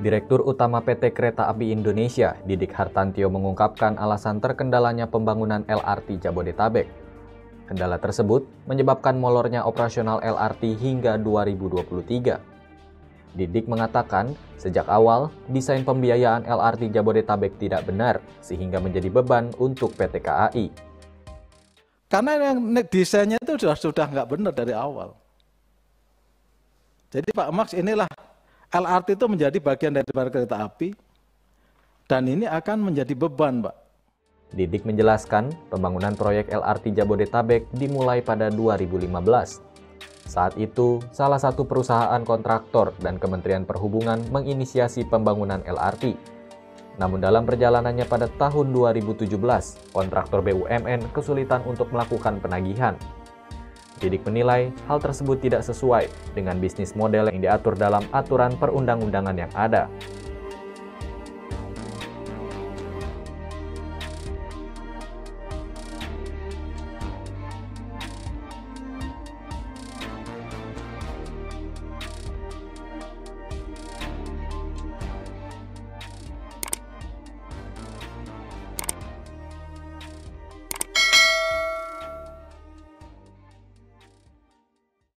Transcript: Direktur Utama PT Kereta Api Indonesia, Didiek Hartantyo mengungkapkan alasan terkendalanya pembangunan LRT Jabodetabek. Kendala tersebut menyebabkan molornya operasional LRT hingga 2023. Didiek mengatakan, sejak awal, desain pembiayaan LRT Jabodetabek tidak benar, sehingga menjadi beban untuk PT KAI. Karena yang desainnya itu sudah nggak benar dari awal. Jadi Pak Max, inilah LRT itu menjadi bagian dari kereta api, dan ini akan menjadi beban, Pak. Didiek menjelaskan, pembangunan proyek LRT Jabodetabek dimulai pada 2015. Saat itu, salah satu perusahaan kontraktor dan Kementerian Perhubungan menginisiasi pembangunan LRT. Namun dalam perjalanannya pada tahun 2017, kontraktor BUMN kesulitan untuk melakukan penagihan. Didiek menilai hal tersebut tidak sesuai dengan bisnis model yang diatur dalam aturan perundang-undangan yang ada.